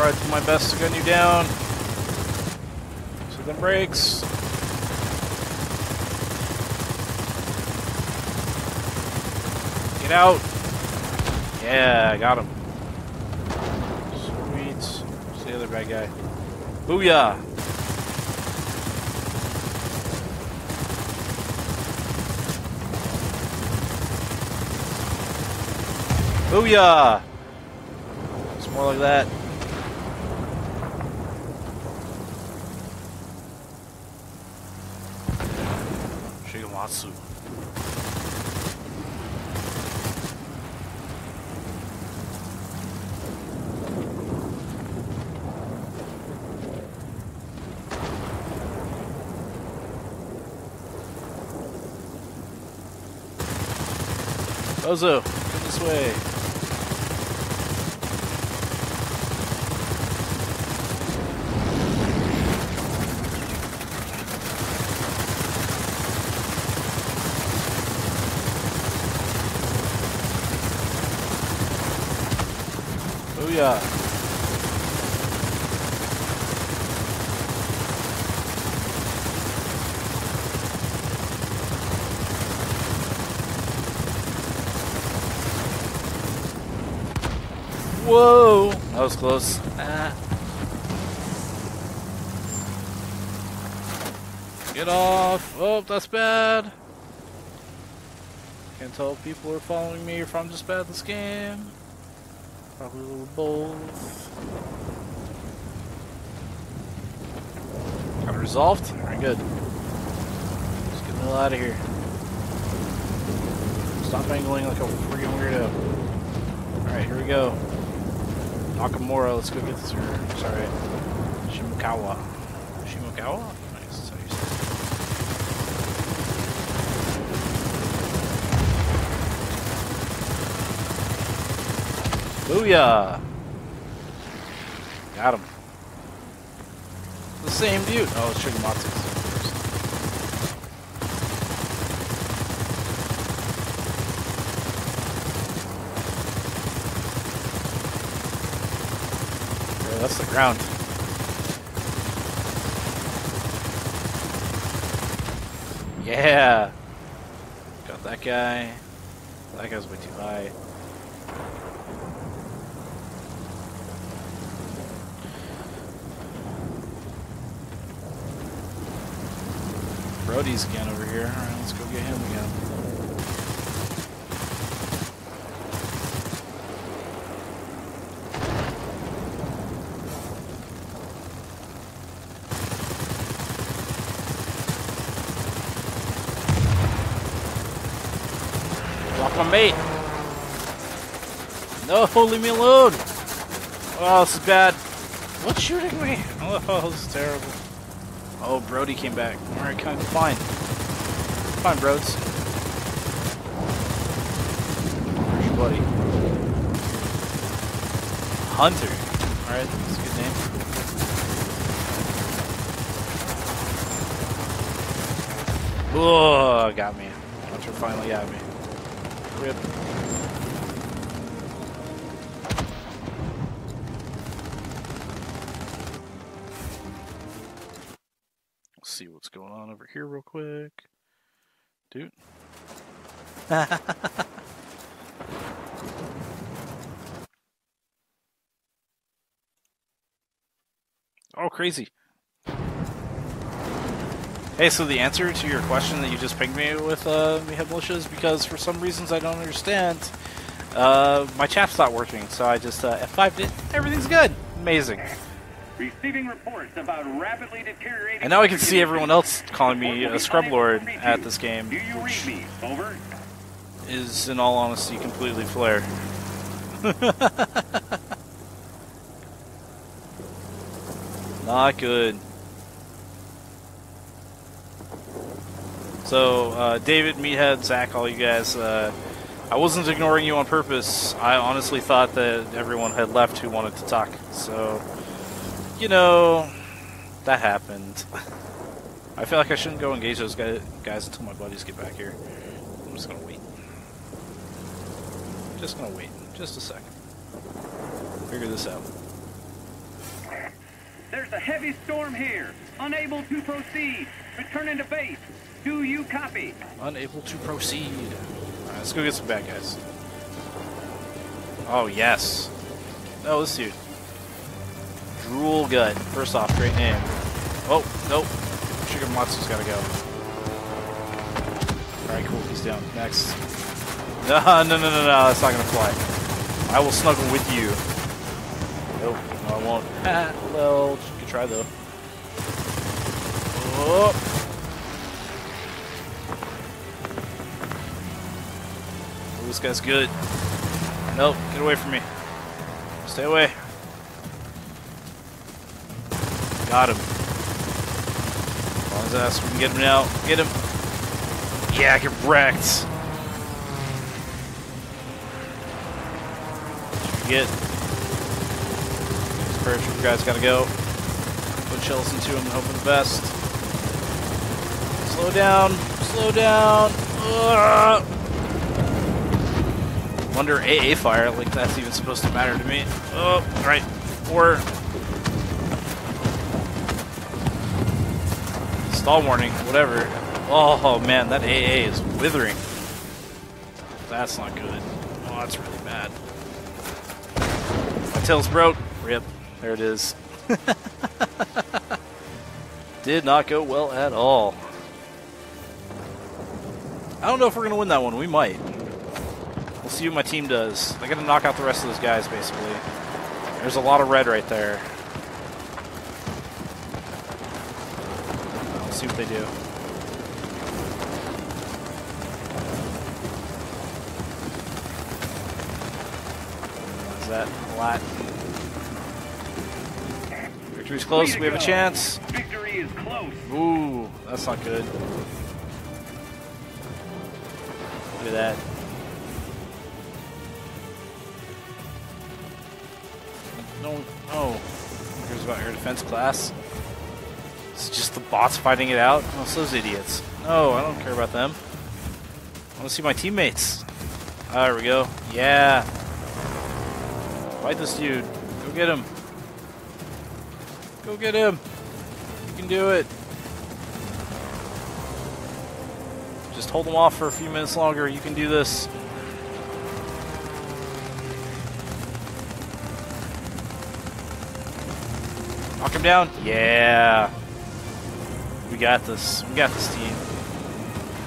Try to do my best to gun you down. So the brakes. Get out. Yeah, I got him. Sweet. Where's the other bad guy? Booyah! Booyah! It's more like that. Shigematsu. Ozo, come this way. Whoa! That was close. Get off! Oh, that's bad. Can't tell if people are following me or if I'm just bad at this game. Probably a little bold. Kind of resolved? Alright, good. Just get the hell out of here. Stop angling like a freaking weirdo. Alright, here we go. Nakamura, let's go get this here. Sorry. Shimokawa. Shimokawa? Nice, that's how you say it. Booyah! Got him. The same dude. Oh, it's Shigematsu's. That's the ground. Yeah! Got that guy. That guy's way too high. Brody's again over here. Alright, let's go get him again. Mate! No, leave me alone! Oh, this is bad. What's shooting me? Oh, this is terrible. Oh, Brody came back. Alright, come fine. Fine, Brods. Where's your buddy? Hunter. Alright, that's a good name. Oh, got me. Hunter finally got me. Rip. Let's see what's going on over here real quick. Dude. Oh, crazy. Hey, so the answer to your question that you just pinged me with, Mihab Militia, is because for some reasons I don't understand, my chat's not working, so I just F5'd it. Everything's good. Amazing. Receiving reports about rapidly deteriorating. And now I can see everyone else calling me a scrub lord at this game, which is, in all honesty, completely flare. Not good. So, David, Meathead, Zach, all you guys, I wasn't ignoring you on purpose. I honestly thought that everyone had left who wanted to talk. So, you know, that happened. I feel like I shouldn't go engage those guys until my buddies get back here. I'm just gonna wait. Just gonna wait. Just a second. Figure this out. There's a heavy storm here. Unable to proceed. Returning to base. Do you copy? Unable to proceed. Alright, let's go get some bad guys. Oh, yes. No, this dude. Drool Gut. First off, great name. Oh, nope. Shigematsu's gotta go. Alright, cool. He's down. Next. No. That's not gonna fly. I will snuggle with you. Nope. No, I won't. Hello. Good try, though. Oh. This guy's good. Nope, get away from me. Stay away. Got him. On his ass, we can get him now. Get him. Yeah, get wrecked. Get. This parachute guy's gotta go. Put shells into him and hope for the best. Slow down. Slow down. Ugh. Under AA fire, like that's even supposed to matter to me. Oh, alright. Or stall warning, whatever. Oh man, that AA is withering. That's not good. Oh, that's really bad. tail's broke. Rip. There it is. Did not go well at all. I don't know if we're going to win that one. We might. We'll see what my team does. I got to knock out the rest of those guys, basically. There's a lot of red right there. We'll see what they do. Is that a lot? Victory's close. We have a chance. Victory is close. Ooh, that's not good. Look at that. No, no. Here's about your defense class. It's just the bots fighting it out. Oh, it's those idiots. No, I don't care about them. I want to see my teammates. Ah, there we go. Yeah. Fight this dude. Go get him. Go get him. You can do it. Just hold them off for a few minutes longer. You can do this. Knock him down. Yeah. We got this. We got this team.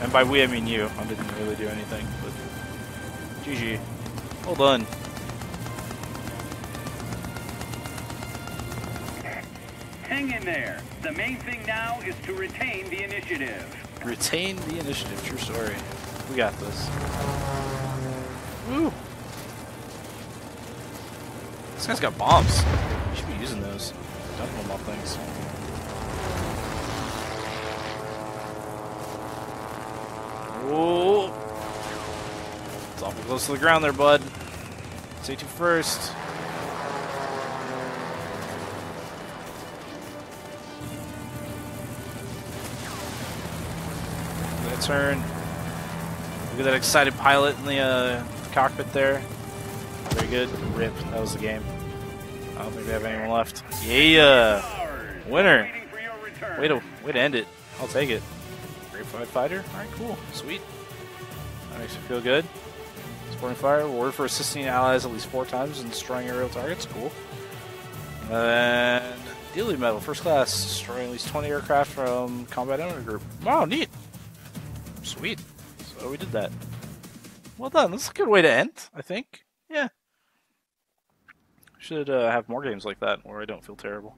And by we, I mean you. I didn't really do anything, but GG. Well done. Hang in there. The main thing now is to retain the initiative. Retain the initiative. True story. We got this. Woo. This guy's got bombs. You should be using those. Dumping them off things. Whoa. It's awful close to the ground there, bud. Take you first. Turn. Look at that excited pilot in the cockpit there. Very good. Rip. That was the game. I don't think we have anyone left. Yeah! Winner! Way to end it. I'll take it. Great fighter. Alright, cool. Sweet. That makes me feel good. Supporting fire. Reward for assisting allies at least 4 times and destroying aerial targets. Cool. And Dealey Medal. First class. Destroying at least 20 aircraft from combat enemy group. Wow, neat! Sweet. So we did that. Well done. That's a good way to end, I think. Yeah. Should have more games like that where I don't feel terrible.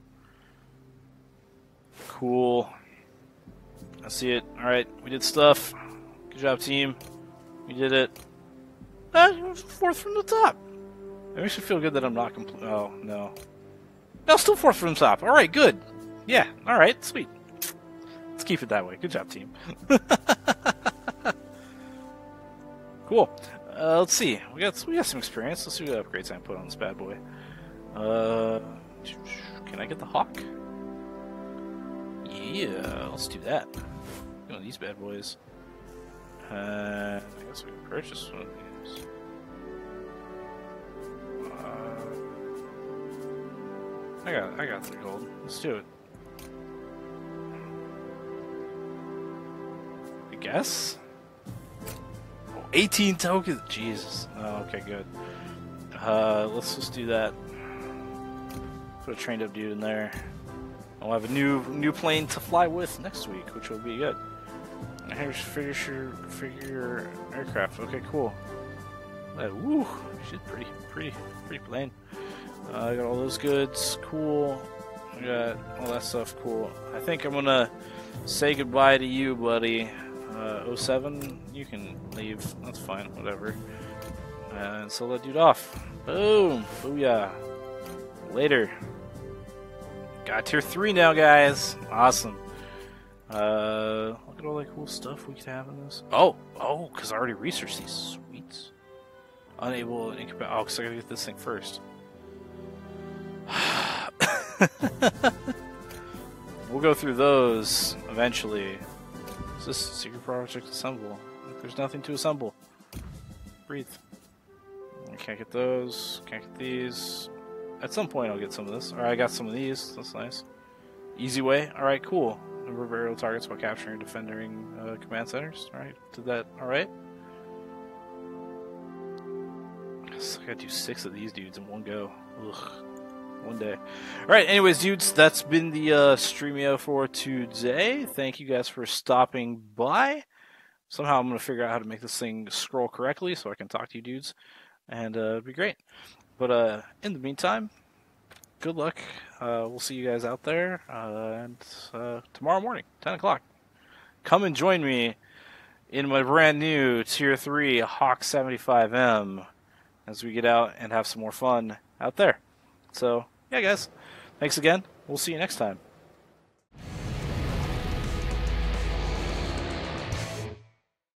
Cool. I see it. Alright, we did stuff. Good job, team. We did it. Fourth from the top. It makes me feel good that I'm not complaining. Oh, no. No, still fourth from the top. Alright, good. Yeah. Alright, sweet. Let's keep it that way. Good job, team. Cool. Let's see. We got some experience. Let's see what upgrades I put on this bad boy. Can I get the Hawk? Yeah, let's do that. Look at these bad boys. I guess we can purchase one of these. I got the gold. Let's do it. I guess. Oh, 18 tokens. Jesus. Oh, okay, good. Let's just do that. Put a trained up dude in there. I'll have a new plane to fly with next week, which will be good. Here's figure aircraft. Okay, cool. Woo, shit, pretty plane. I got all those goods. Cool. I got all that stuff. Cool. I think I'm gonna say goodbye to you, buddy. 07, you can leave. That's fine, whatever. And sell that dude off. Boom! Booyah! Later. Got tier 3 now, guys. Awesome. Look at all that cool stuff we could have in this. Oh, because I already researched these. Sweet. Unable and incapable. Oh, because I gotta get this thing first. We'll go through those eventually. Is this secret project assemble? There's nothing to assemble. Breathe. I can't get those. Can't get these. At some point I'll get some of this. Alright, I got some of these. That's nice. Easy way. Alright, cool. Number of aerial targets while capturing and defending command centers. Alright, did that. Alright. So I gotta do 6 of these dudes in one go. Ugh. One day. Alright, anyways, dudes, that's been the Streamio for today. Thank you guys for stopping by. Somehow I'm going to figure out how to make this thing scroll correctly so I can talk to you dudes. And it'd be great. But in the meantime, good luck. We'll see you guys out there tomorrow morning, 10 o'clock. Come and join me in my brand new Tier 3 Hawk 75M as we get out and have some more fun out there. So, yeah, guys, thanks again. We'll see you next time.